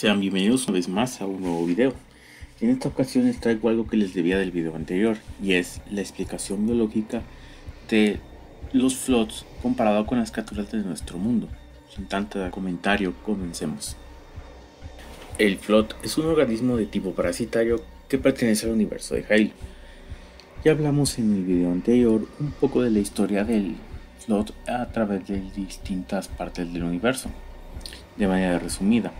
Sean bienvenidos una vez más a un nuevo video. En esta ocasión les traigo algo que les debía del video anterior, y es la explicación biológica de los Floods comparado con las criaturas de nuestro mundo. Sin tanto comentario, comencemos. El Flood es un organismo de tipo parasitario que pertenece al universo de Halo. Ya hablamos en el video anterior un poco de la historia del Flood a través de distintas partes del universo, de manera resumida.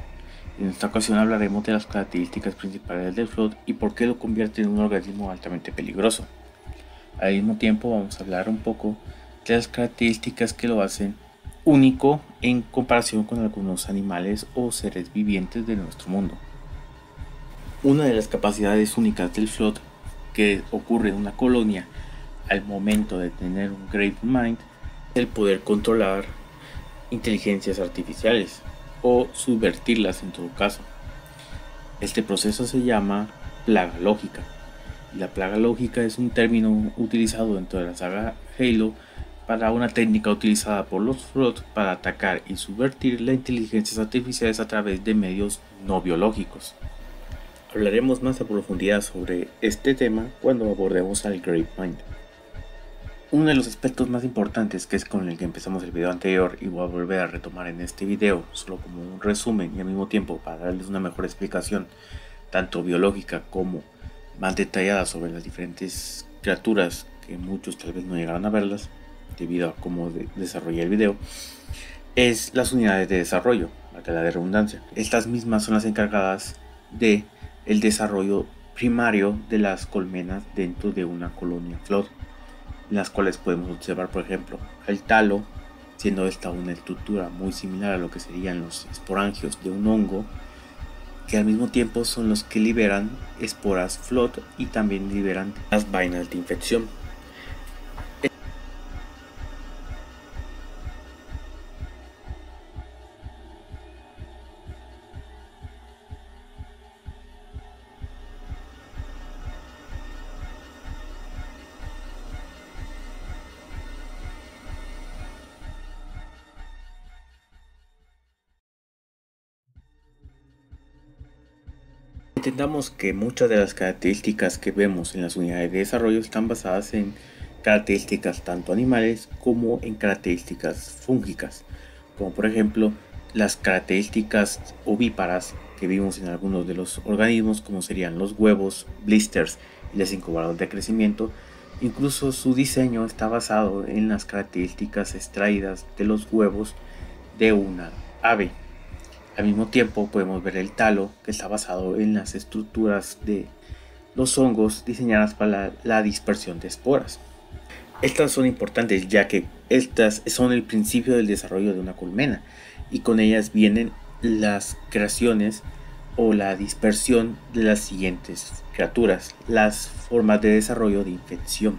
En esta ocasión hablaremos de las características principales del Flood y por qué lo convierte en un organismo altamente peligroso. Al mismo tiempo vamos a hablar un poco de las características que lo hacen único en comparación con algunos animales o seres vivientes de nuestro mundo. Una de las capacidades únicas del Flood que ocurre en una colonia al momento de tener un Great Mind es el poder controlar inteligencias artificiales, o subvertirlas en todo caso. Este proceso se llama Plaga Lógica. La Plaga Lógica es un término utilizado dentro de la saga Halo para una técnica utilizada por los Froth para atacar y subvertir las inteligencias artificiales a través de medios no biológicos. Hablaremos más a profundidad sobre este tema cuando abordemos al Great Mind. Uno de los aspectos más importantes, que es con el que empezamos el video anterior y voy a volver a retomar en este video, solo como un resumen y al mismo tiempo para darles una mejor explicación tanto biológica como más detallada sobre las diferentes criaturas que muchos tal vez no llegaron a verlas debido a cómo desarrollé el video, es las unidades de desarrollo, acá la de redundancia. Estas mismas son las encargadas de el desarrollo primario de las colmenas dentro de una colonia Flood, las cuales podemos observar, por ejemplo, el talo, siendo esta una estructura muy similar a lo que serían los esporangios de un hongo, que al mismo tiempo son los que liberan esporas Flood y también liberan las vainas de infección. Entendamos que muchas de las características que vemos en las unidades de desarrollo están basadas en características tanto animales como en características fúngicas, como por ejemplo las características ovíparas que vimos en algunos de los organismos, como serían los huevos, blisters y las incubadoras de crecimiento. Incluso su diseño está basado en las características extraídas de los huevos de una ave. Al mismo tiempo podemos ver el talo, que está basado en las estructuras de los hongos diseñadas para la dispersión de esporas. Estas son importantes ya que estas son el principio del desarrollo de una colmena y con ellas vienen las creaciones o la dispersión de las siguientes criaturas, las formas de desarrollo de infección.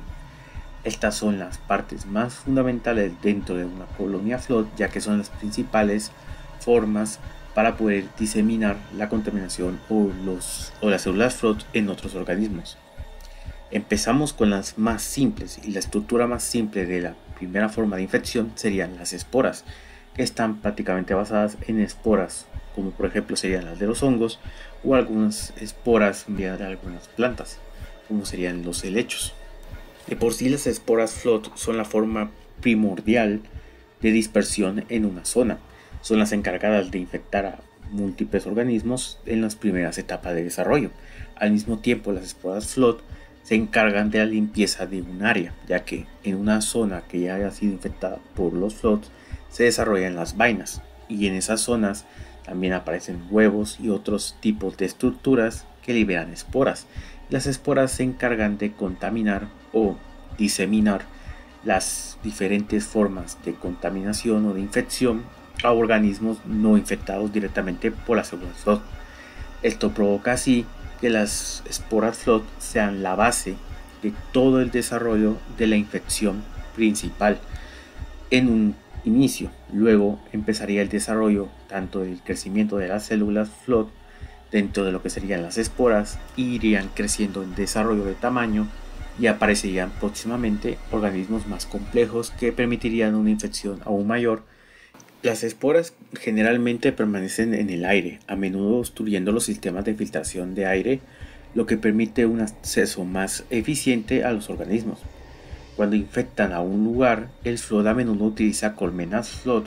Estas son las partes más fundamentales dentro de una colonia Flood, ya que son las principales formas para poder diseminar la contaminación o las células Flood en otros organismos. Empezamos con las más simples, y la estructura más simple de la primera forma de infección serían las esporas, que están prácticamente basadas en esporas, como por ejemplo serían las de los hongos o algunas esporas de algunas plantas, como serían los helechos. De por sí las esporas Flood son la forma primordial de dispersión en una zona. Son las encargadas de infectar a múltiples organismos en las primeras etapas de desarrollo. Al mismo tiempo, las esporas Flood se encargan de la limpieza de un área, ya que en una zona que ya haya sido infectada por los Flood se desarrollan las vainas, y en esas zonas también aparecen huevos y otros tipos de estructuras que liberan esporas. Las esporas se encargan de contaminar o diseminar las diferentes formas de contaminación o de infección a organismos no infectados directamente por las células Flood. Esto provoca así que las esporas Flood sean la base de todo el desarrollo de la infección principal en un inicio. Luego empezaría el desarrollo tanto del crecimiento de las células Flood dentro de lo que serían las esporas, e irían creciendo en desarrollo de tamaño y aparecerían próximamente organismos más complejos que permitirían una infección aún mayor Las esporas generalmente permanecen en el aire, a menudo obstruyendo los sistemas de filtración de aire, lo que permite un acceso más eficiente a los organismos. Cuando infectan a un lugar, el Flood a menudo utiliza colmenas Flood,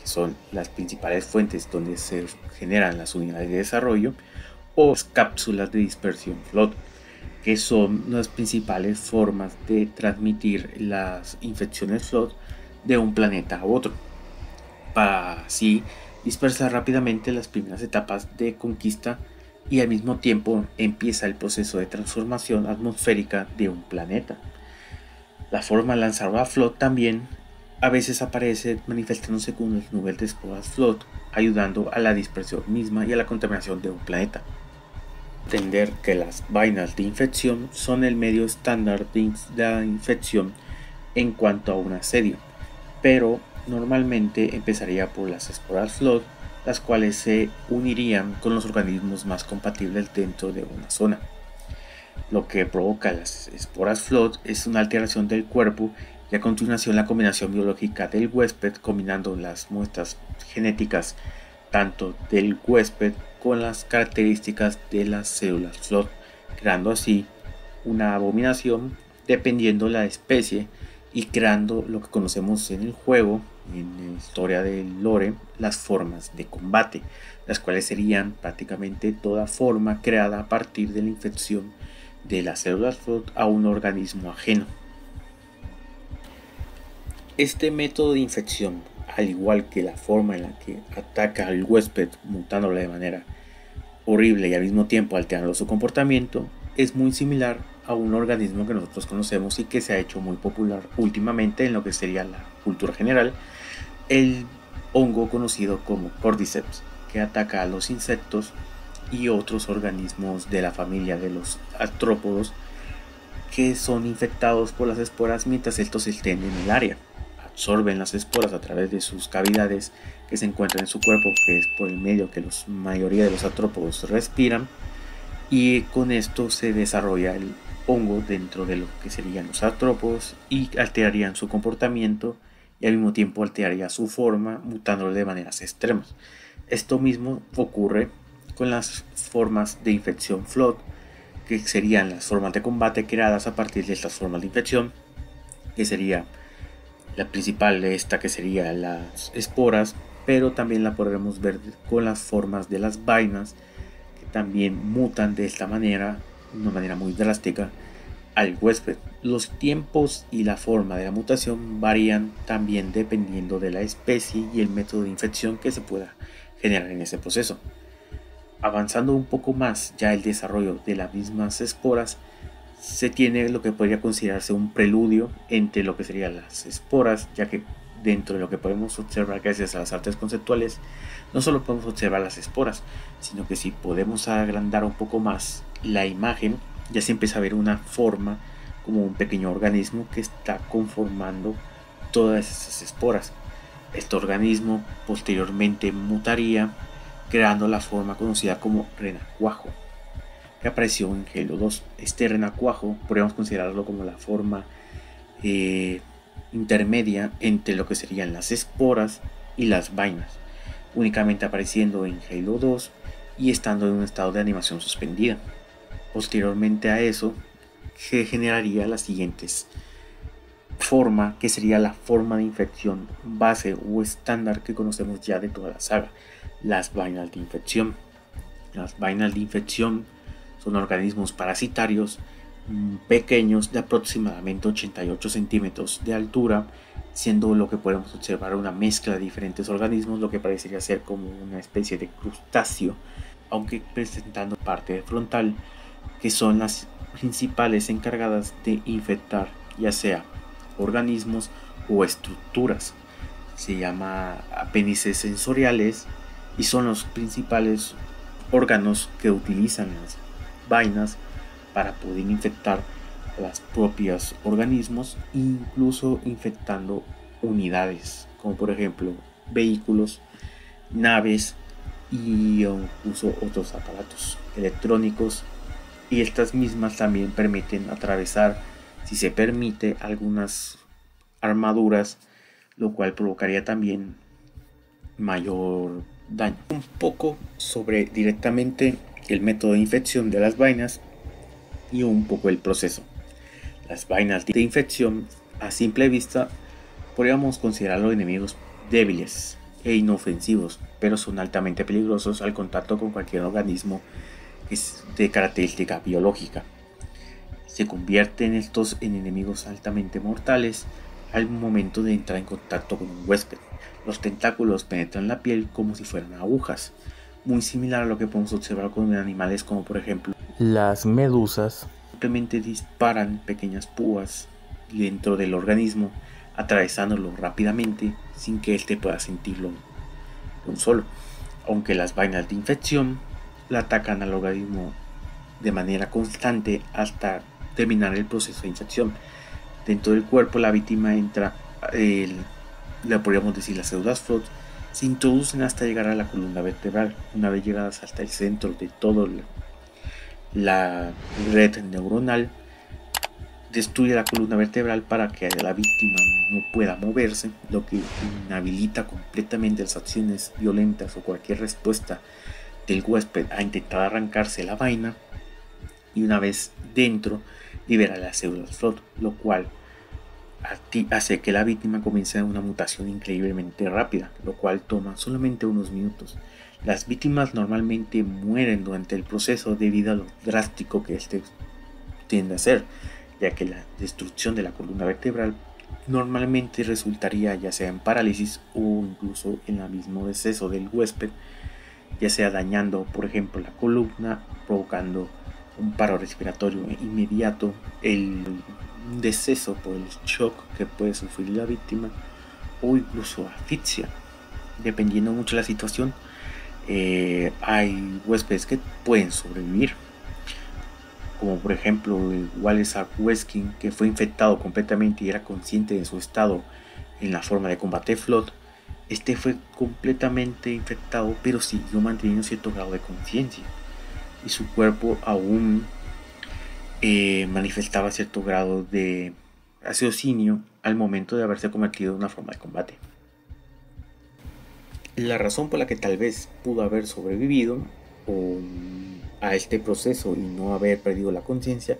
que son las principales fuentes donde se generan las unidades de desarrollo, o las cápsulas de dispersión Flood, que son las principales formas de transmitir las infecciones Flood de un planeta a otro, para así dispersar rápidamente las primeras etapas de conquista y al mismo tiempo empieza el proceso de transformación atmosférica de un planeta. La forma lanzada Flood también a veces aparece manifestándose con las nubes de esporas Flood, ayudando a la dispersión misma y a la contaminación de un planeta. Entender que las vainas de infección son el medio estándar de la infección en cuanto a un asedio, pero normalmente empezaría por las esporas Flood, las cuales se unirían con los organismos más compatibles dentro de una zona. Lo que provoca las esporas Flood es una alteración del cuerpo y a continuación la combinación biológica del huésped, combinando las muestras genéticas tanto del huésped con las características de las células Flood, creando así una abominación dependiendo la especie y creando lo que conocemos en el juego, en la historia del lore, las formas de combate, las cuales serían prácticamente toda forma creada a partir de la infección de las células Flood a un organismo ajeno. Este método de infección, al igual que la forma en la que ataca al huésped mutándole de manera horrible y al mismo tiempo alterando su comportamiento, es muy similar a un organismo que nosotros conocemos y que se ha hecho muy popular últimamente en lo que sería la cultura general, el hongo conocido como cordyceps, que ataca a los insectos y otros organismos de la familia de los artrópodos que son infectados por las esporas mientras estos estén en el área. Absorben las esporas a través de sus cavidades que se encuentran en su cuerpo, que es por el medio que la mayoría de los artrópodos respiran, y con esto se desarrolla el hongo dentro de lo que serían los artrópodos y alterarían su comportamiento y al mismo tiempo alteraría su forma, mutándolo de maneras extremas. Esto mismo ocurre con las formas de infección Flood, que serían las formas de combate creadas a partir de estas formas de infección, que sería la principal de esta, que sería las esporas, pero también la podremos ver con las formas de las vainas, que también mutan de esta manera, de una manera muy drástica, al huésped. Los tiempos y la forma de la mutación varían también dependiendo de la especie y el método de infección que se pueda generar en ese proceso. Avanzando un poco más ya el desarrollo de las mismas esporas, se tiene lo que podría considerarse un preludio entre lo que serían las esporas, ya que dentro de lo que podemos observar gracias a las artes conceptuales, no solo podemos observar las esporas, sino que si podemos agrandar un poco más la imagen, ya se empieza a ver una forma como un pequeño organismo que está conformando todas esas esporas. Este organismo posteriormente mutaría, creando la forma conocida como renacuajo, que apareció en Halo 2. Este renacuajo podríamos considerarlo como la forma intermedia entre lo que serían las esporas y las vainas, únicamente apareciendo en Halo 2 y estando en un estado de animación suspendida. Posteriormente a eso se generaría la siguiente forma, que sería la forma de infección base o estándar que conocemos ya de toda la saga, las vainas de infección. Las vainas de infección son organismos parasitarios pequeños de aproximadamente 88 centímetros de altura, siendo lo que podemos observar una mezcla de diferentes organismos, lo que parecería ser como una especie de crustáceo, aunque presentando parte frontal, que son las principales encargadas de infectar ya sea organismos o estructuras. Se llama apéndices sensoriales y son los principales órganos que utilizan las vainas para poder infectar a los propios organismos, incluso infectando unidades como por ejemplo vehículos, naves y incluso otros aparatos electrónicos, y estas mismas también permiten atravesar, si se permite, algunas armaduras, lo cual provocaría también mayor daño. Un poco sobre directamente el método de infección de las vainas y un poco el proceso. Las vainas de infección, a simple vista, podríamos considerarlos enemigos débiles e inofensivos, pero son altamente peligrosos al contacto con cualquier organismo de característica biológica. Se convierten estos en enemigos altamente mortales al momento de entrar en contacto con un huésped. Los tentáculos penetran la piel como si fueran agujas, muy similar a lo que podemos observar con animales como por ejemplo las medusas. Simplemente disparan pequeñas púas dentro del organismo, atravesándolo rápidamente sin que éste pueda sentirlo de un solo. Aunque las vainas de infección la atacan al organismo de manera constante hasta terminar el proceso de infección. Dentro del cuerpo la víctima entra, le podríamos decir las células Flood, se introducen hasta llegar a la columna vertebral. Una vez llegadas hasta el centro de toda la red neuronal, destruye la columna vertebral para que la víctima no pueda moverse, lo que inhabilita completamente las acciones violentas o cualquier respuesta del huésped a intentar arrancarse la vaina, y una vez dentro libera las células Flood, lo cual hace que la víctima comience una mutación increíblemente rápida, lo cual toma solamente unos minutos. Las víctimas normalmente mueren durante el proceso debido a lo drástico que este tiende a ser, ya que la destrucción de la columna vertebral normalmente resultaría ya sea en parálisis o incluso en el mismo deceso del huésped, ya sea dañando por ejemplo la columna, provocando un paro respiratorio inmediato, el deceso por el shock que puede sufrir la víctima o incluso asfixia, dependiendo mucho de la situación. Hay huéspedes que pueden sobrevivir, como por ejemplo el Wallace Arkweskin, que fue infectado completamente y era consciente de su estado en la forma de combate Flood. Este fue completamente infectado, pero siguió manteniendo cierto grado de conciencia y su cuerpo aún manifestaba cierto grado de raciocinio al momento de haberse convertido en una forma de combate. La razón por la que tal vez pudo haber sobrevivido a este proceso y no haber perdido la conciencia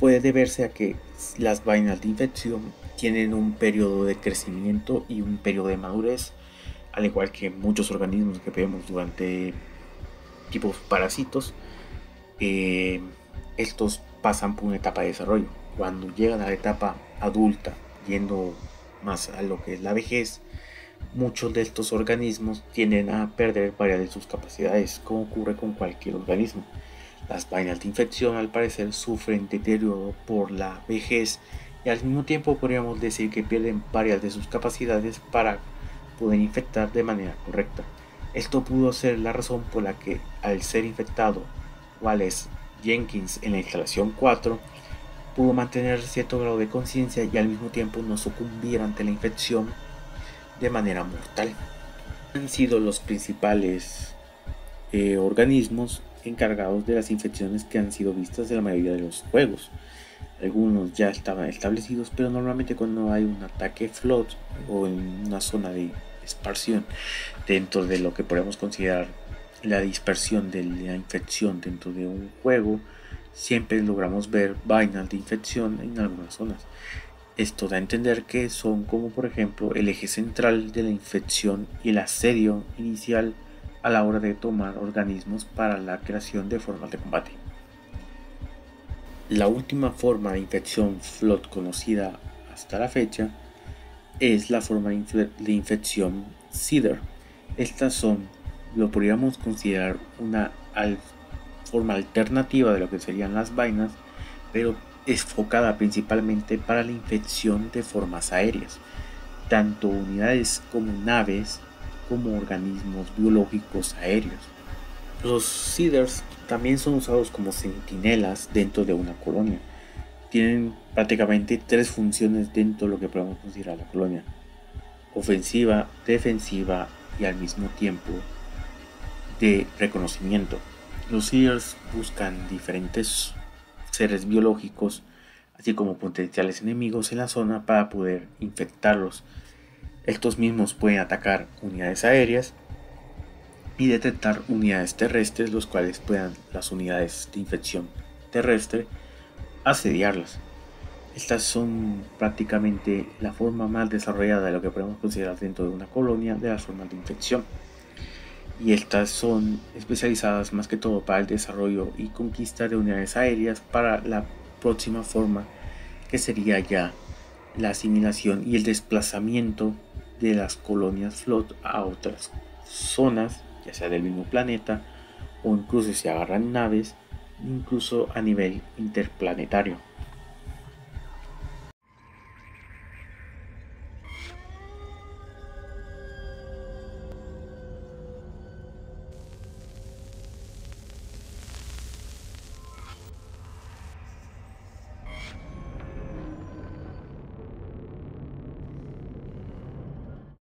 puede deberse a que las vainas de infección tienen un periodo de crecimiento y un periodo de madurez, al igual que muchos organismos que vemos durante tipos parásitos. Estos pasan por una etapa de desarrollo. Cuando llegan a la etapa adulta, yendo más a lo que es la vejez, muchos de estos organismos tienden a perder varias de sus capacidades, como ocurre con cualquier organismo. Las vainas de infección al parecer sufren deterioro por la vejez y al mismo tiempo podríamos decir que pierden varias de sus capacidades para poder infectar de manera correcta. Esto pudo ser la razón por la que al ser infectado Wallace Jenkins en la instalación 4 pudo mantener cierto grado de conciencia y al mismo tiempo no sucumbir ante la infección de manera mortal. Han sido los principales organismos encargados de las infecciones que han sido vistas en la mayoría de los juegos. Algunos ya estaban establecidos, pero normalmente cuando hay un ataque Flood o en una zona de dispersión dentro de lo que podemos considerar la dispersión de la infección dentro de un juego, siempre logramos ver vainas de infección en algunas zonas. Esto da a entender que son como por ejemplo el eje central de la infección y el asedio inicial a la hora de tomar organismos para la creación de formas de combate. La última forma de infección Flood conocida hasta la fecha es la forma de infección Seeder. Estas son, lo podríamos considerar, una forma alternativa de lo que serían las vainas, pero enfocada principalmente para la infección de formas aéreas, tanto unidades como naves, como organismos biológicos aéreos. Los Seeders también son usados como centinelas dentro de una colonia. Tienen prácticamente tres funciones dentro de lo que podemos considerar la colonia: ofensiva, defensiva y al mismo tiempo de reconocimiento. Los Seeders buscan diferentes seres biológicos, así como potenciales enemigos en la zona para poder infectarlos. Estos mismos pueden atacar unidades aéreas y detectar unidades terrestres, los cuales puedan las unidades de infección terrestre asediarlas. Estas son prácticamente la forma más desarrollada de lo que podemos considerar dentro de una colonia de las formas de infección. Y estas son especializadas más que todo para el desarrollo y conquista de unidades aéreas para la próxima forma, que sería ya la asimilación y el desplazamiento de las colonias Flood a otras zonas, ya sea del mismo planeta o incluso si agarran naves, incluso a nivel interplanetario.